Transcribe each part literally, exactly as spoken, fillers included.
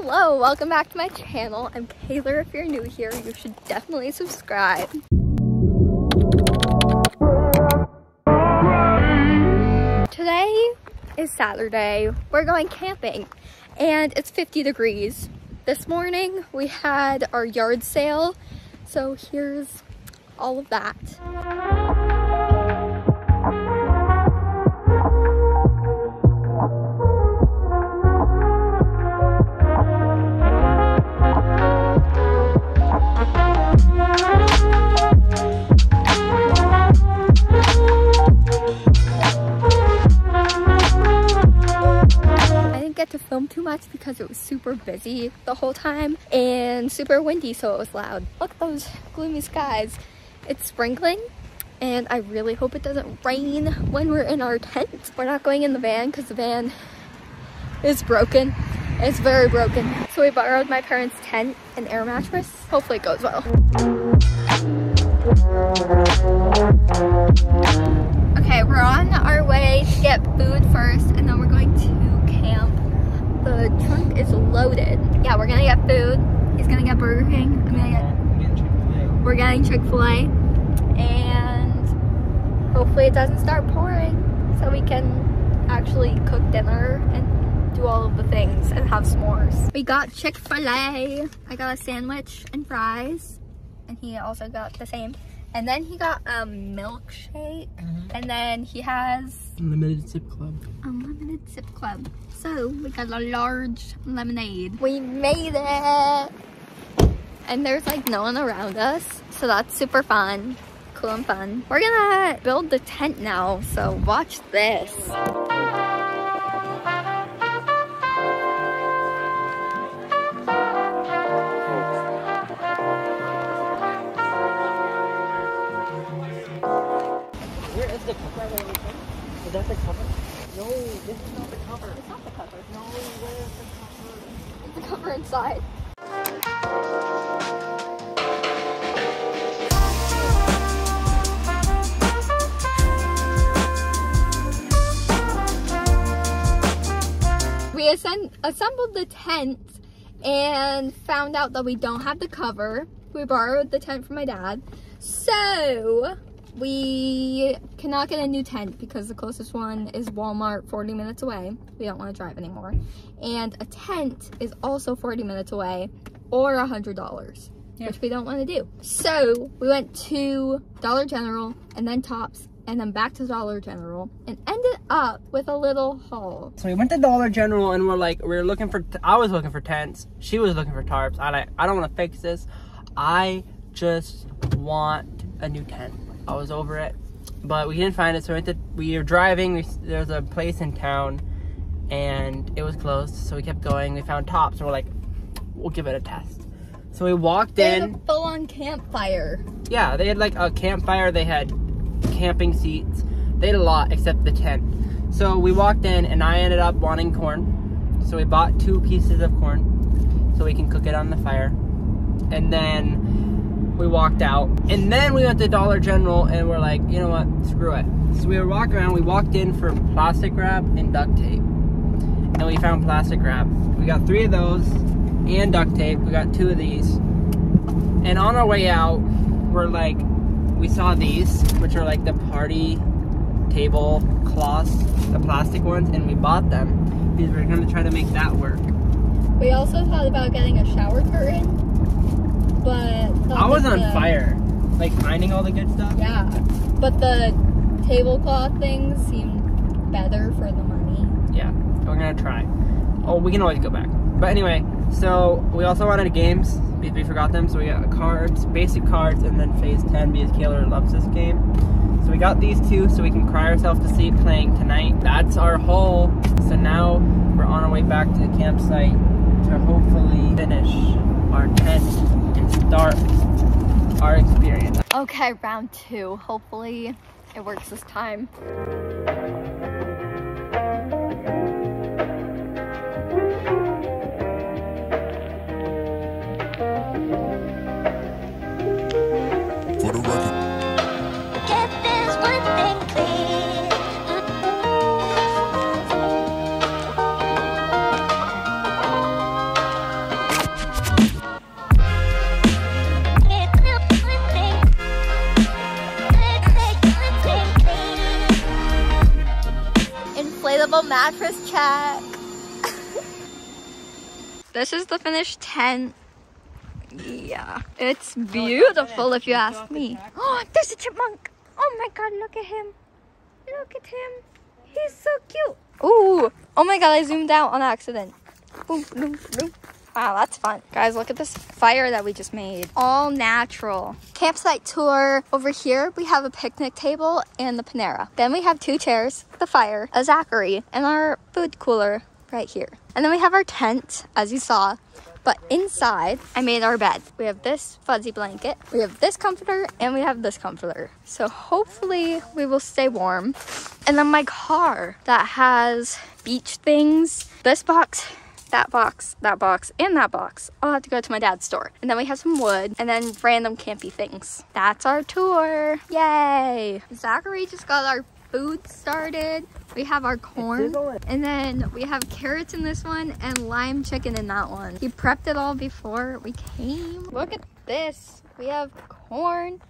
Hello, welcome back to my channel. I'm Kayler. If you're new here, you should definitely subscribe. Today is Saturday. We're going camping and it's fifty degrees. This morning we had our yard sale, so here's all of that. To film too much because it was super busy the whole time and super windy, so it was loud. Look at those gloomy skies. It's sprinkling and I really hope it doesn't rain when we're in our tent. We're not going in the van because the van is broken. It's very broken. So we borrowed my parents' tent and air mattress. Hopefully it goes well. Okay, we're on our way to get food first and then we're going to camp. The trunk is loaded. Yeah, we're gonna get food. He's gonna get Burger King. I'm gonna get Chick-fil-A. We're getting Chick-fil-A. And hopefully it doesn't start pouring so we can actually cook dinner and do all of the things and have s'mores. We got Chick-fil-A. I got a sandwich and fries. And he also got the same. And then he got a milkshake. Mm-hmm. And then he has... Unlimited Sip Club. Unlimited Sip Club. So, we got a large lemonade. We made it! And there's like no one around us. So that's super fun. Cool and fun. We're gonna build the tent now. So watch this. The cover I really think. Is that the cover? No, this is not the cover. It's not the cover. No, where is the cover? It's the cover inside. We assembled the tent and found out that we don't have the cover. We borrowed the tent from my dad. So... we cannot get a new tent because the closest one is Walmart, forty minutes away. We don't want to drive anymore. And a tent is also forty minutes away or one hundred dollars, yeah, which we don't want to do. So we went to Dollar General and then Tops and then back to Dollar General and ended up with a little haul. So we went to Dollar General and we're like, we we're looking for, t I was looking for tents. She was looking for tarps. I like, I don't want to fix this. I just want a new tent. I was over it, but we didn't find it, so we, to, we were driving, we, there was a place in town, and it was closed, so we kept going, we found Tops, and we're like, we'll give it a test. So we walked There's in. They had a full-on campfire. Yeah, they had like a campfire, they had camping seats, they had a lot except the tent. So we walked in, and I ended up wanting corn, so we bought two pieces of corn, so we can cook it on the fire, and then... we walked out and then we went to Dollar General and we're like, you know what, screw it. So we were walking around, we walked in for plastic wrap and duct tape. And we found plastic wrap. We got three of those and duct tape. We got two of these. And on our way out, we're like, we saw these, which are like the party table cloths, the plastic ones, and we bought them because we're gonna try to make that work. We also thought about getting a shower curtain. But I was on the, fire, like finding all the good stuff. Yeah, but the tablecloth things seemed better for the money. Yeah, we're gonna try. Oh, we can always go back. But anyway, so we also wanted games. We, we forgot them, so we got cards, basic cards, and then Phase ten because Kayler loves this game. So we got these two so we can cry ourselves to sleep playing tonight. That's our haul. So now we're on our way back to the campsite to hopefully finish our tent. Start our experience. Okay, round two. Hopefully it works this time. For the record. Get this one thing clear. mattress check. This is the finished tent. Yeah, it's beautiful if you ask me. Oh, there's a chipmunk. Oh my god, look at him. Look at him. He's so cute. Ooh. Oh my god, I zoomed out on accident. Boom, boom, boom. Wow, that's fun. Guys, look at this fire that we just made. All natural. Campsite tour. Over here, we have a picnic table and the Panera. Then we have two chairs, the fire, a Zachary, and our food cooler right here. And then we have our tent, as you saw. But inside, I made our bed. We have this fuzzy blanket, we have this comforter, and we have this comforter. So hopefully we will stay warm. And then my car that has beach things, this box, that box, that box, and that box. I'll have to go to my dad's store. And then we have some wood, and then random campy things. That's our tour. Yay! Zachary just got our food started. We have our corn, and then we have carrots in this one and lime chicken in that one. He prepped it all before we came. Look at this. We have corn,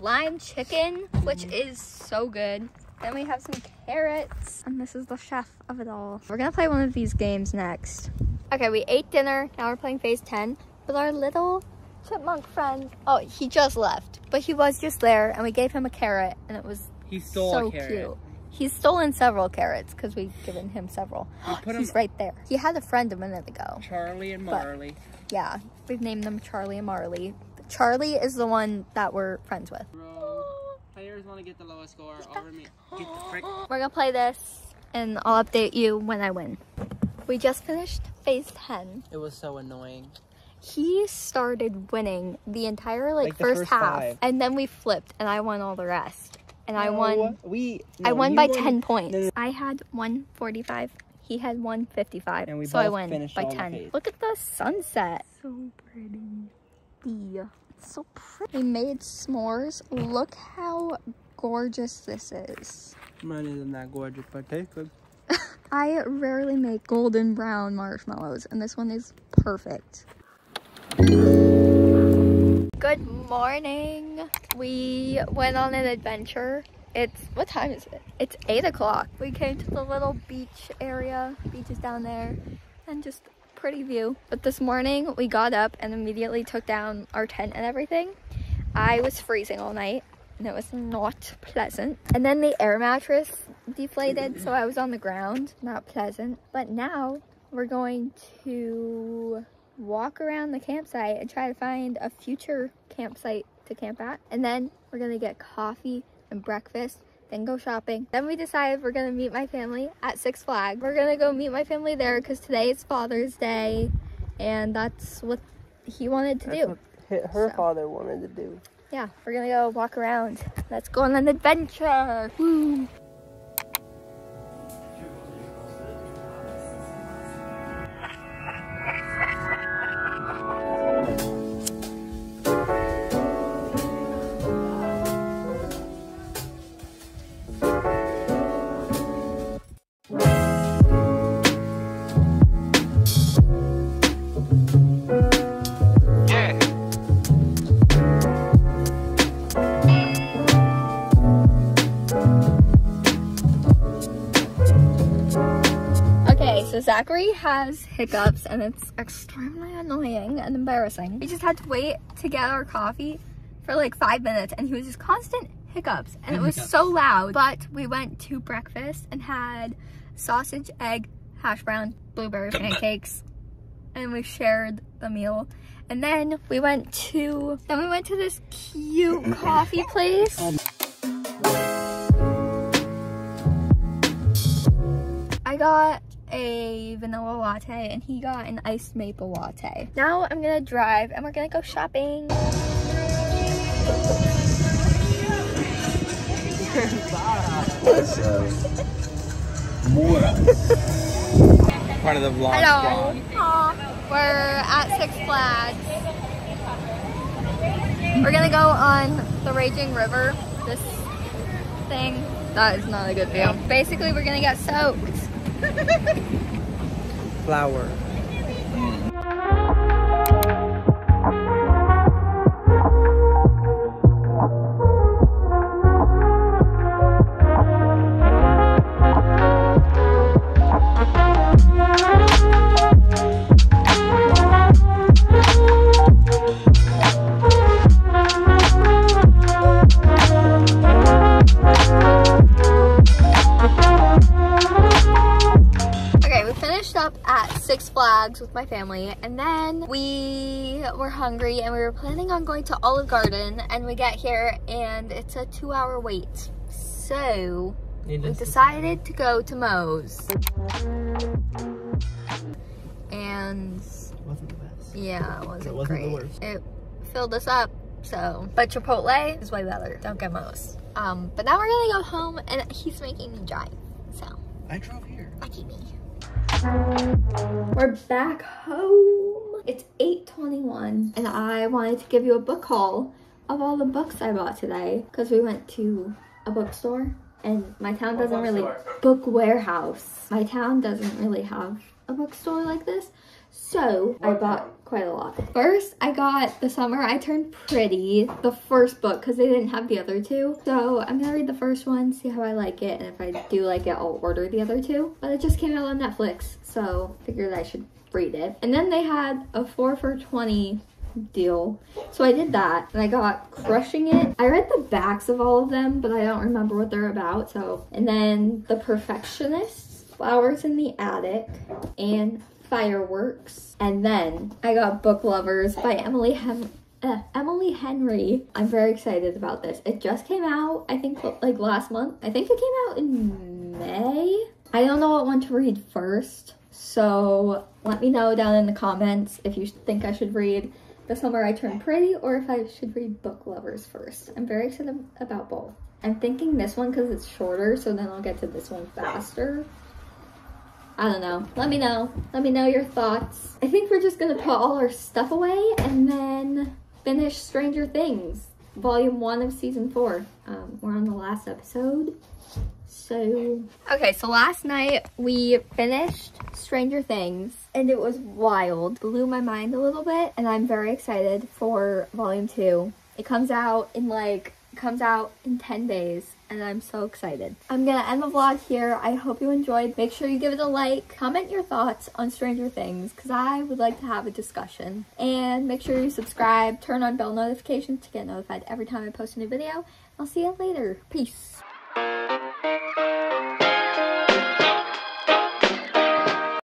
lime chicken, which is so good. Then we have some carrots, and this is the chef of it all. We're gonna play one of these games next. Okay, we ate dinner. Now we're playing Phase ten with our little chipmunk friend. Oh, he just left, but he was just there, and we gave him a carrot, and it was he stole so a carrot. Cute. He's stolen several carrots because we've given him several. Put He's him right there. He had a friend a minute ago. Charlie and Marley. But yeah, we've named them Charlie and Marley. But Charlie is the one that we're friends with. Bro, players want to get the lowest score over me. Get the frick. We're going to play this, and I'll update you when I win. We just finished Phase ten. It was so annoying. He started winning the entire like, like the first, first half, five. And then we flipped, and I won all the rest. And no, I won. We. No, I won by won. ten points. No, no. I had one forty-five. He had one fifty-five. And we so both I won finished by ten. Look at the sunset. So pretty. Yeah, it's so pretty. We made s'mores. Look how gorgeous this is. Mine isn't that gorgeous, but tastes good. I rarely make golden brown marshmallows, and this one is perfect. Good morning. We went on an adventure. It's, what time is it? It's eight o'clock. We came to the little beach area, beach is down there, and just pretty view. But this morning we got up and immediately took down our tent and everything. I was freezing all night and it was not pleasant. And then the air mattress deflated, so I was on the ground, not pleasant. But now we're going to walk around the campsite and try to find a future campsite to camp at, and then we're gonna get coffee and breakfast, then go shopping. Then we decided we're gonna meet my family at Six Flags. We're gonna go meet my family there because today is Father's Day, and that's what he wanted to that's do what her so. father wanted to do. Yeah, we're gonna go walk around. Let's go on an adventure. Woo. Zachary has hiccups and it's extremely annoying and embarrassing. We just had to wait to get our coffee for like five minutes and he was just constant hiccups and, and it was hiccups. so loud. But we went to breakfast and had sausage, egg, hash brown, blueberry pancakes, and we shared the meal. And then we went to, then we went to this cute coffee place. Um. I got a vanilla latte and he got an iced maple latte. Now I'm gonna drive and we're gonna go shopping. Part of the vlog. Hello. Aww. We're at Six Flags. We're gonna go on the Raging River. This thing that is not a good deal. Basically, we're gonna get soaked. Flower. Mm. family. And then we were hungry and we were planning on going to Olive Garden, and we get here and it's a two hour wait. So we decided to go to Moe's. And it wasn't the best. Yeah, it wasn't, it wasn't great. The worst. It filled us up. So, but Chipotle is way better. Don't get Moe's. Um, but now we're gonna go home, and he's making me drive. So I drove here. Lucky me. We're back home. It's eight twenty-one, and I wanted to give you a book haul of all the books I bought today because we went to a bookstore, and my town doesn't book really store. book warehouse. My town doesn't really have a bookstore like this. So I bought quite a lot. First, I got The Summer I Turned Pretty, the first book, because they didn't have the other two. So I'm gonna read the first one, see how I like it, and if I do like it, I'll order the other two. But it just came out on Netflix, so I figured I should read it. And then they had a four for twenty deal, so I did that, and I got Crushing It. I read the backs of all of them, but I don't remember what they're about, so. And then The Perfectionists, Flowers in the Attic, and Fireworks. And then I got Book Lovers by Emily Hem uh, Emily Henry. I'm very excited about this. It just came out, I think, like last month. I think it came out in May. I don't know what one to read first, so let me know down in the comments if you think I should read The Summer I Turned Pretty or if I should read Book Lovers first. I'm very excited about both. I'm thinking this one because it's shorter, so then I'll get to this one faster. I don't know. Let me know. Let me know your thoughts. I think we're just gonna put all our stuff away and then finish Stranger Things, volume one of season four. Um, we're on the last episode, so. Okay, so last night we finished Stranger Things and it was wild. Blew my mind a little bit, and I'm very excited for volume two. It comes out in like, it comes out in ten days. And I'm so excited. I'm gonna end the vlog here. I hope you enjoyed. Make sure you give it a like. Comment your thoughts on Stranger Things because I would like to have a discussion. And make sure you subscribe. Turn on bell notifications to get notified every time I post a new video. I'll see you later. Peace.